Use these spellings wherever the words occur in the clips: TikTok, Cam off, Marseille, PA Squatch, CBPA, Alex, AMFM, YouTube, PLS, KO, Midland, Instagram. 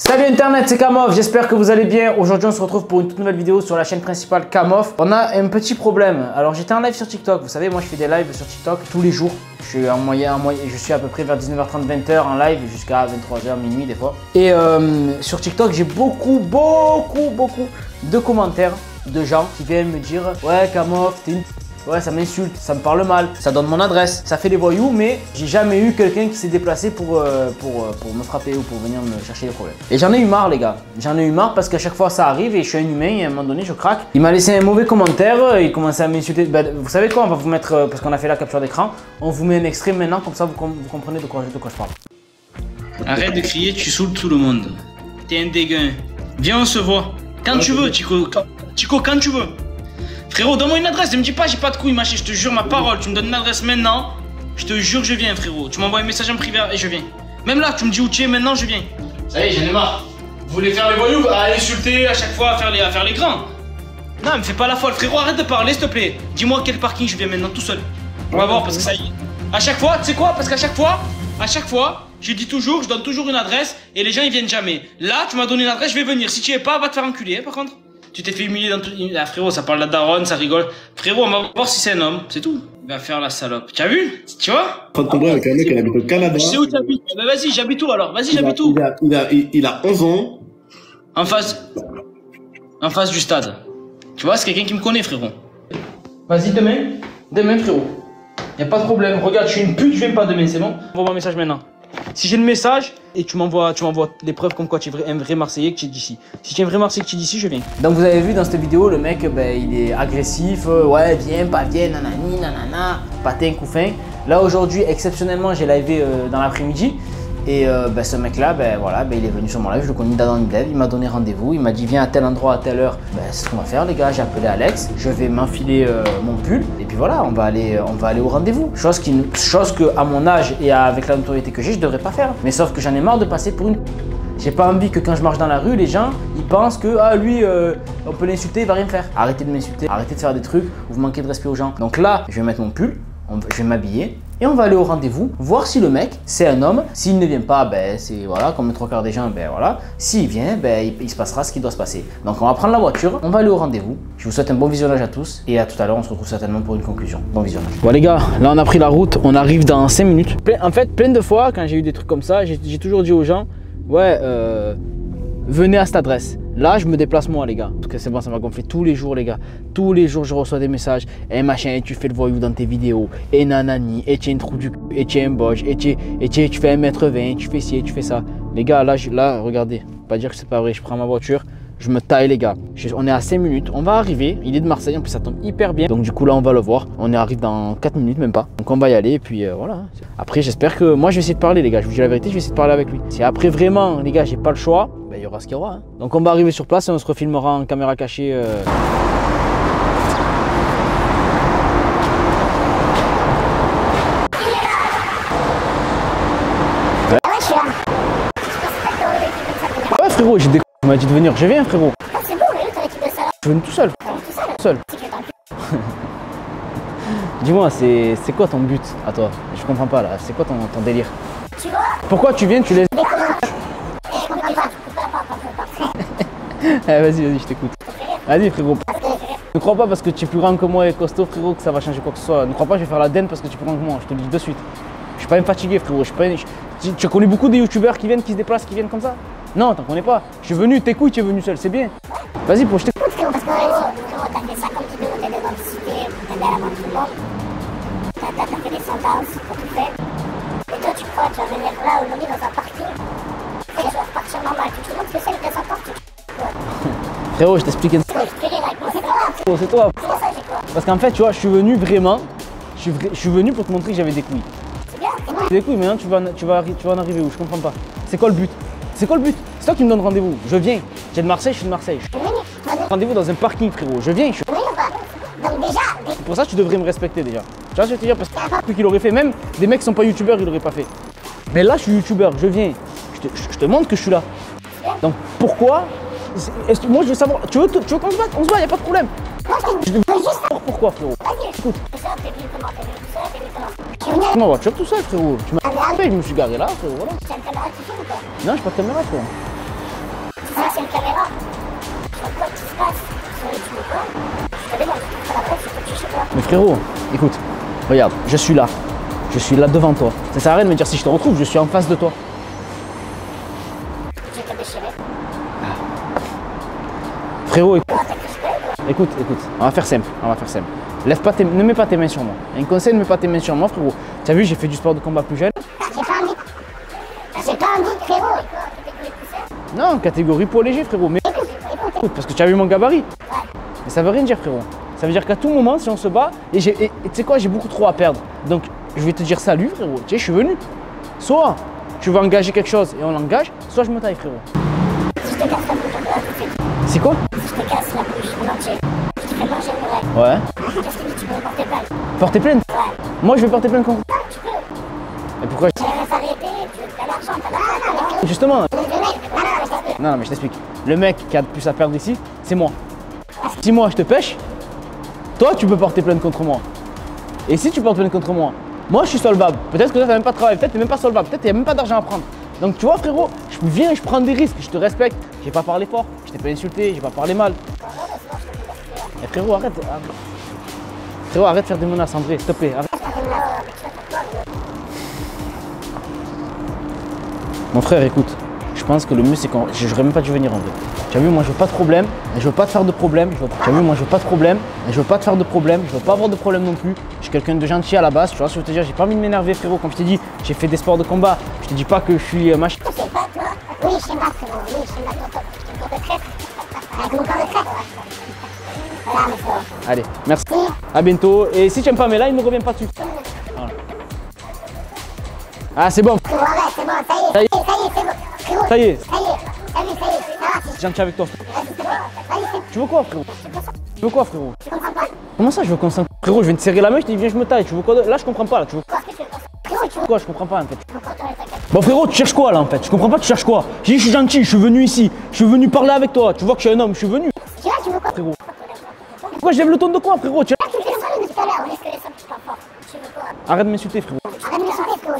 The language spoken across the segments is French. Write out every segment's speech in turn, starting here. Salut internet, c'est Cam off, j'espère que vous allez bien. Aujourd'hui on se retrouve pour une toute nouvelle vidéo sur la chaîne principale Cam off. On a un petit problème. Alors j'étais en live sur TikTok, vous savez moi je fais des lives sur TikTok tous les jours. Je suis en moyenne, je suis à peu près vers 19h30, 20h en live jusqu'à 23h, minuit des fois. Et sur TikTok j'ai beaucoup de commentaires de gens qui viennent me dire ouais Cam off, t'es une... Ouais, ça m'insulte, ça me parle mal, ça donne mon adresse, ça fait des voyous, mais j'ai jamais eu quelqu'un qui s'est déplacé pour me frapper ou pour venir me chercher des problèmes. Et j'en ai eu marre les gars, j'en ai eu marre parce qu'à chaque fois ça arrive et je suis un humain et à un moment donné je craque. Il m'a laissé un mauvais commentaire, il commençait à m'insulter. Ben, vous savez quoi, on va vous mettre, parce qu'on a fait la capture d'écran, on vous met un extrait maintenant comme ça vous comprenez de quoi je parle. Arrête de crier, tu saoules tout le monde. T'es un dégueu. Viens on se voit. Quand tu veux Chico, quand tu veux. Frérot, donne-moi une adresse, ne me dis pas j'ai pas de couilles, machin, je te jure ma parole, tu me donnes une adresse maintenant, je te jure que je viens frérot, tu m'envoies un message en privé et je viens. Même là, tu me dis où tu es, maintenant je viens. Ça y est, j'en ai marre. Vous voulez faire les voyous, à insulter à chaque fois, à faire les grands. Non, mais fais pas la folle frérot, arrête de parler s'il te plaît. Dis-moi quel parking je viens maintenant tout seul. On va voir parce que ça y est. À chaque fois, tu sais quoi, parce qu'à chaque fois, je dis toujours, je donne toujours une adresse et les gens ils viennent jamais. Là, tu m'as donné une adresse, je vais venir, si tu y es pas, va te faire enculer hein, par contre. Tu t'es fait humilier dans tout... Ah frérot, ça parle de la daronne, ça rigole. Frérot, on va voir si c'est un homme, c'est tout. Il va faire la salope. Tu as vu? Tu vois? Faut te comprendre avec un mec qui habite au Canada. Je sais où tu habites. Bah vas-y, j'habite où alors? Vas-y, j'habite où? Il a 11 ans. En face du stade. Tu vois, c'est quelqu'un qui me connaît, frérot. Vas-y, demain, frérot. Y a pas de problème. Regarde, je suis une pute, je viens pas demain, c'est bon? Envoie un message maintenant. Si j'ai le message et tu m'envoies les preuves comme quoi tu es un vrai Marseillais que tu es d'ici. Si tu es un vrai Marseillais que tu es d'ici, je viens. Donc vous avez vu dans cette vidéo, le mec, ben, il est agressif. Ouais, viens, pas viens, nanani, nanana, patin, couffin. Là aujourd'hui, exceptionnellement, j'ai live dans l'après-midi. Et ben, ce mec-là, ben, voilà, ben, il est venu sur mon live, je le connais d'Adam Iblev, il m'a donné rendez-vous, il m'a dit viens à tel endroit, à telle heure. Ben, c'est ce qu'on va faire les gars, j'ai appelé Alex, je vais m'enfiler mon pull et puis voilà, on va aller au rendez-vous. Chose que à mon âge et avec la notoriété que j'ai, je devrais pas faire. Mais sauf que j'en ai marre de passer pour une... J'ai pas envie que quand je marche dans la rue, les gens, ils pensent que ah lui, on peut l'insulter, il va rien faire. Arrêtez de m'insulter, arrêtez de faire des trucs où vous manquez de respect aux gens. Donc là, je vais mettre mon pull, je vais m'habiller. Et on va aller au rendez-vous, voir si le mec, c'est un homme. S'il ne vient pas, ben c'est voilà, comme les trois quarts des gens, ben voilà. S'il vient, ben il se passera ce qui doit se passer. Donc on va prendre la voiture, on va aller au rendez-vous. Je vous souhaite un bon visionnage à tous. Et à tout à l'heure, on se retrouve certainement pour une conclusion. Bon visionnage. Bon les gars, là on a pris la route, on arrive dans 5 minutes. En fait, plein de fois, quand j'ai eu des trucs comme ça, j'ai toujours dit aux gens, ouais, venez à cette adresse. Là, je me déplace moi, les gars. Parce que c'est bon, ça m'a gonflé tous les jours, les gars. Tous les jours, je reçois des messages. Et machin, et tu fais le voyou dans tes vidéos. Et nanani, et tu es une trou du cul, et tu es un boche, et tu fais 1m20, tu fais ci, et tu fais ça. Les gars, là, regardez. Pas dire que c'est pas vrai. Je prends ma voiture, je me taille, les gars. On est à 5 minutes. On va arriver. Il est de Marseille, en plus, ça tombe hyper bien. Donc, du coup, là, on va le voir. On arrive dans 4 minutes, même pas. Donc, on va y aller. Et puis, voilà. Après, j'espère que. Moi, je vais essayer de parler, les gars. Je vous dis la vérité, je vais essayer de parler avec lui. Si après, vraiment, les gars, j'ai pas le choix. Il y aura ce qu'il y aura. Hein. Donc on va arriver sur place et on se refilmera en caméra cachée. Ouais frérot, j'ai des couilles. On m'a dit de venir. Je viens frérot. Ah, c'est bon, mais t'as l'équipe de ça. Je viens tout seul. Tout seul. Dis-moi, c'est quoi ton but à toi? Je comprends pas là. C'est quoi ton délire? Tu vois? Pourquoi tu viens? Tu les. Allez, vas-y, je t'écoute. Vas-y, frérot. Ne crois pas parce que tu es plus grand que moi et costaud, frérot, que ça va changer quoi que ce soit. Ne crois pas, je vais faire la denne parce que tu es plus grand que moi. Je te le dis de suite. Je suis pas même fatigué, frérot. Tu as connu beaucoup de youtubeurs qui viennent, qui se déplacent, qui viennent comme ça? Non, t'en connais pas. Je suis venu, t'es couilles, tu es venu seul, c'est bien. Vas-y, pour je t'écoute. Et toi, tu crois, tu vas venir là aujourd'hui dans un parking? Et je vais repartir normal. Tu te montres que c'est le cas parking. Frérot, je t'explique. C'est toi. Parce qu'en fait, tu vois, je suis venu vraiment. Je suis venu pour te montrer que j'avais des couilles. Des couilles, maintenant tu vas en arriver où? Je comprends pas. C'est quoi le but? C'est quoi le but? C'est toi qui me donnes rendez-vous. Je viens. J'ai de Marseille, je suis de Marseille. Rendez-vous dans un parking, frérot. Je viens. Pour ça, tu devrais me respecter déjà. Tu vois, je vais te dire parce que qu'il aurait fait. Même des mecs qui sont pas youtubeurs, ils l'auraient pas fait. Mais là, je suis youtubeur. Je viens. Je te montre que je suis là. Donc pourquoi? Moi je veux savoir, tu veux qu'on se batte? On se bat, y'a pas de problème. Je veux juste savoir pourquoi frérot. Écoute. Tu m'as voiture tout seul frérot. Tu m'as fait, je me suis garé là frérot, voilà. Non j'ai pas de caméra frérot. ça c'est une caméra. Je vois pas ce qui se passe. Tu me prends. Je te demande, à la presse, je peux te chercher là. Mais frérot, écoute, regarde, je suis là. Je suis là devant toi. Ça sert à rien de me dire si je te retrouve, je suis en face de toi. Je t'ai déchiré. Frérot, écoute. Écoute, on va faire simple, Lève pas ne mets pas tes mains sur moi. Un conseil, ne mets pas tes mains sur moi, frérot. Tu as vu, j'ai fait du sport de combat plus jeune. J'ai pas envie, frérot. Non, catégorie poids léger, frérot. Mais écoute, parce que tu as vu mon gabarit. Mais ça veut rien dire, frérot. Ça veut dire qu'à tout moment, si on se bat, et tu sais quoi, j'ai beaucoup trop à perdre. Donc, je vais te dire salut, frérot. Tu sais, je suis venu. Soit tu veux engager quelque chose et on l'engage, soit je me taille, frérot. C'est quoi? Je te casse la bouche, en entier. Je te fais manger une oreille. Ouais. Qu'est-ce que tu veux porter plainte? Porter plainte? Ouais. Moi je vais porter plainte contre. Ah, tu peux. Et pourquoi je. Tu vas s'arrêter, tu veux de l'argent, t'as de l'argent. Justement. Le mec, non, mais je t'explique. Le mec qui a le plus à perdre ici, c'est moi. Si moi je te pêche, toi tu peux porter plainte contre moi. Et si tu portes plainte contre moi, moi je suis solvable. Peut-être que toi t'as même pas de travail, peut-être t'es même pas solvable, peut-être t'as même pas d'argent à prendre. Donc tu vois frérot, je viens et je prends des risques, je te respecte, j'ai pas parlé fort, je t'ai pas insulté, j'ai pas parlé mal. Et frérot arrête, de faire des menaces André, s'il te plaît, arrête. Mon frère écoute, je pense que le mieux c'est qu'on... J'aurais même pas dû venir en vrai. Tu as vu moi je veux pas de problème, et je veux pas te faire de problème, tu as vu moi je veux pas de problème, et je veux pas te faire de problème, je veux pas avoir de problème non plus. Je suis quelqu'un de gentil à la base, tu vois ce que je veux te dire, j'ai pas envie de m'énerver frérot, comme je t'ai dit, j'ai fait des sports de combat. Je te dis pas que je suis machin. Tu sais pas toi? Oui, je sais pas frérot, oui, je sais pas ton corps de traite. Avec mon corps de traite. Voilà mes frères. Allez, merci. A bientôt. Et si tu aimes pas mes lives, ne reviens pas dessus. Voilà. Ah c'est bon. Ouais, c'est bon, ça y est. Ça y est. Ça y est. Gentil avec toi. Tu veux quoi frérot? Tu veux quoi frérot? Je comprends pas. Comment ça je veux qu'on s'en... Frérot, je viens te serrer la main, je te dis viens je me taille. Tu veux quoi? Là je comprends pas là, tu veux quoi? Quoi, je comprends pas en fait. Bon frérot, tu cherches quoi là en fait? Je comprends pas, tu cherches quoi? J'ai dit je suis gentil, je suis venu ici, je suis venu parler avec toi, tu vois que je suis un homme, je suis venu. Tu vois, tu veux quoi frérot? Pourquoi je lève le ton de quoi frérot? Tu arrête de m'insulter frérot. Arrête de m'insulter frérot, je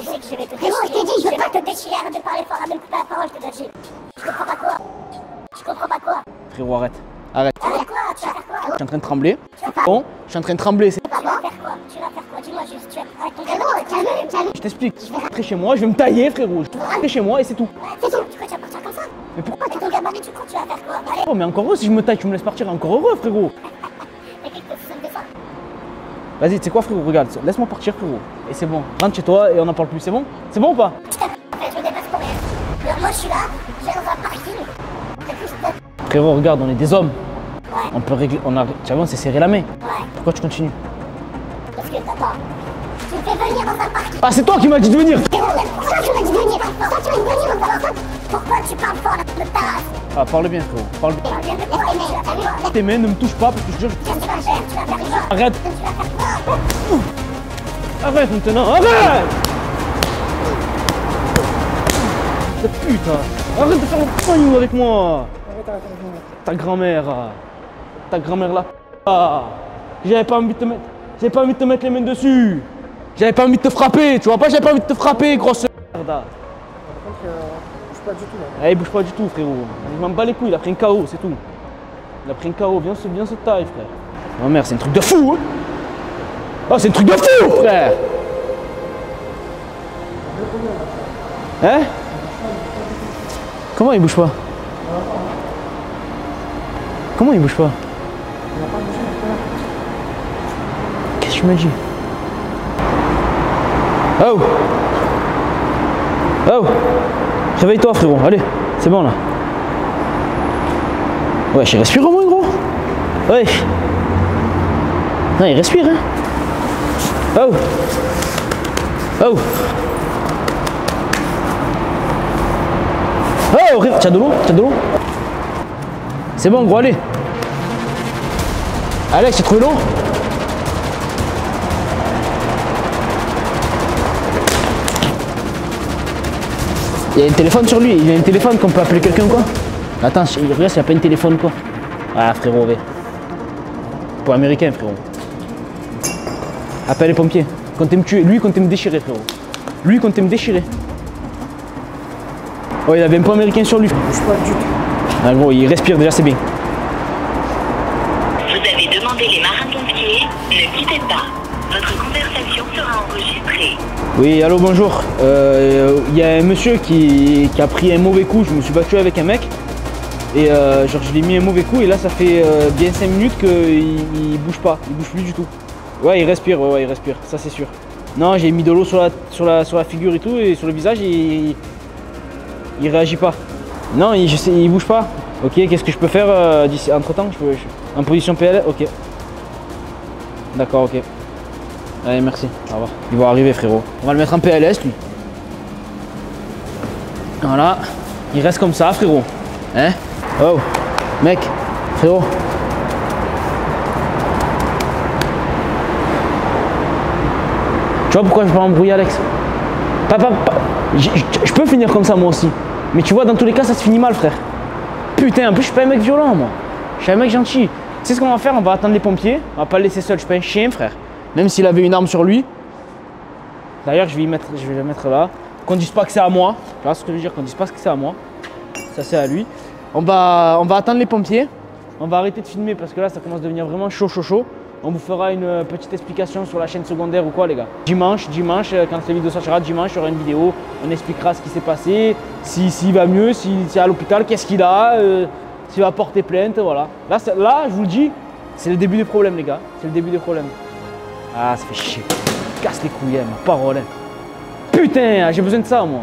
sais que je vais te déchirer. Frérot, je t'ai dit, je vais pas te déchirer, arrête de parler fort, arrête de couper la parole, je te déchire. Je comprends pas quoi? Je comprends pas quoi? Frérot, arrête. Arrête. Arrête quoi? Tu vas faire quoi? Je suis en train de trembler. Bon, je suis en train de trembler, c'est pas bon. Tu vas faire quoi? Dis-moi juste, tu vas arrêter ton frérot. Je t'explique, je vais rentrer chez moi, je vais me tailler frérot, je vais rentrer chez moi et c'est tout. C'est tout, tu crois que tu vas partir comme ça? Mais pourquoi t'es ton gabarit, tu crois que tu vas faire quoi? Allez. Oh mais encore heureux si je me taille, tu me laisses partir, encore heureux frérot. Vas-y, tu sais quoi frérot, regarde, laisse-moi partir frérot. Et c'est bon, rentre chez toi et on n'en parle plus, c'est bon? C'est bon ou pas? Je me dépasse pour rien. Moi je suis là, je vais dans un parking. Frérot, regarde, on est des hommes. Ouais. On peut régler, on a... Tu vois, on s'est serré la main. Ouais. Pourquoi tu continues? Parce que t'attends. Tu me fais venir dans un parking. Ah, c'est toi qui m'as dit de venir! Pourquoi tu m'as dit de venir? Pourquoi tu m'as dit de venir dans un parking? Pourquoi tu parles fort là, de ta race? Ah, parle bien, frérot. Parle bien. Tes mains ne me touchent pas parce que je jure. Qu'est-ce que tu vas faire? Tu vas faire quoi? Arrête! Arrête maintenant, arrête! Putain! Arrête de faire le pognon avec moi! Arrête, arrête, arrête. Ta grand-mère là. Ah, j'avais pas envie de te mettre. J'avais pas envie de te mettre les mains dessus. J'avais pas envie de te frapper, tu vois pas, j'avais pas envie de te frapper, grosse merde. Par contre, bouge pas du tout là. Il bouge pas du tout, frérot. Il m'en bat les couilles, il a pris un KO, c'est tout. Il a pris un KO, viens se taille, frère. Ma mère, c'est un truc de fou, hein. Oh, c'est un truc de fou, frère. Hein? Comment il bouge pas? Comment il bouge pas? Qu'est-ce que tu m'as dit? Oh! Oh! Réveille-toi frérot, allez, c'est bon là. Ouais, je respire au moins gros. Ouais. Non, il respire hein. Oh! Oh! Oh! Tiens de l'eau, C'est bon gros, allez. Alex, tu trouves l'eau? Il y a un téléphone sur lui, il y a un téléphone qu'on peut appeler quelqu'un quoi. Attends, regarde s'il n'y a pas un téléphone quoi. Ah frérot, ouais. Pour américain frérot. Appelle les pompiers. Quand t'aimes tuer, lui quand t'aimes déchirer frérot. Oh il avait un point américain sur lui. Je suis pas du tout. En gros, il respire déjà, c'est bien. Vous avez demandé les marins-pompiers, ne quittez pas. Votre conversation sera enregistrée. Oui, allô, bonjour. Il y a un monsieur qui a pris un mauvais coup. Je me suis battu avec un mec. Et genre, je lui ai mis un mauvais coup. Et là, ça fait bien 5 minutes qu'il bouge pas. Il bouge plus du tout. Ouais, il respire. Ouais, il respire. Ça, c'est sûr. Non, j'ai mis de l'eau sur la figure et tout. Et sur le visage, il réagit pas. Non, il bouge pas. Ok, qu'est-ce que je peux faire d'ici entre-temps? En position PL? Ok. D'accord, ok. Allez, merci. Au revoir. Il va arriver, frérot. On va le mettre en PLS, lui. Voilà. Il reste comme ça, frérot. Hein? Oh. Mec. Frérot. Tu vois pourquoi je vais m'embrouiller, Alex? Je peux finir comme ça, moi aussi. Mais tu vois, dans tous les cas, ça se finit mal, frère. Putain, en plus, je suis pas un mec violent, moi. Je suis un mec gentil. Tu sais ce qu'on va faire? On va attendre les pompiers. On va pas le laisser seul. Je suis pas un chien, frère. Même s'il avait une arme sur lui. D'ailleurs, je vais la mettre là. Qu'on dise pas que c'est à moi. Tu vois ce que je veux dire? Qu'on dise pas que c'est à moi. Ça, c'est à lui. On va attendre les pompiers. On va arrêter de filmer parce que là, ça commence à devenir vraiment chaud, chaud, chaud. On vous fera une petite explication sur la chaîne secondaire ou quoi, les gars. Dimanche, quand la vidéo sortira, dimanche, il y aura une vidéo. On expliquera ce qui s'est passé, s'il va mieux, s'il est à l'hôpital, qu'est-ce qu'il a, s'il va porter plainte, voilà. Là, je vous le dis, c'est le début des problèmes, les gars. C'est le début des problèmes. Ah, ça fait chier. Casse les couilles, hein, ma parole. Hein. Putain, j'ai besoin de ça, moi.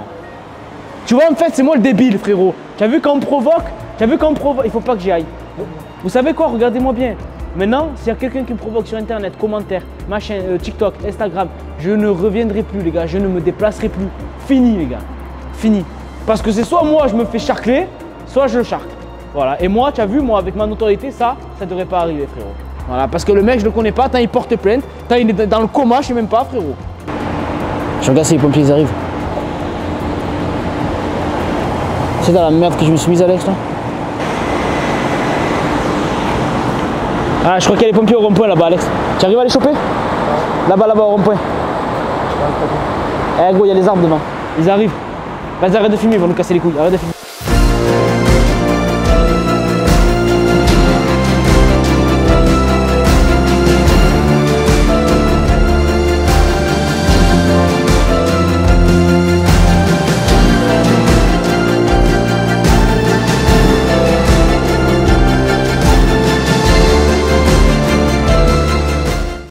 Tu vois, en fait, c'est moi le débile, frérot. Tu as vu qu'on me provoque? Tu as vu qu'on me provoque? Il faut pas que j'y aille. Vous savez quoi? Regardez-moi bien. Maintenant, s'il y a quelqu'un qui me provoque sur Internet, commentaire, machin, TikTok, Instagram, je ne reviendrai plus, les gars. Je ne me déplacerai plus. Fini, les gars. Fini. Parce que c'est soit moi, je me fais charcler, soit je charcle. Voilà. Et moi, tu as vu, moi, avec ma notoriété, ça devrait pas arriver, frérot. Voilà, parce que le mec, je le connais pas, tant il porte plainte, tant il est dans le coma, je sais même pas, frérot. Je regarde si les pompiers arrivent. C'est dans la merde que je me suis mise, Alex, là. Ah, je crois qu'il y a les pompiers au rond-point là-bas, Alex. Tu arrives à les choper? Là-bas, là-bas, au rond-point. Eh, gros, il y a les arbres devant. Ils arrivent. Vas-y, arrête de filmer, ils vont nous casser les couilles. Arrête de filmer.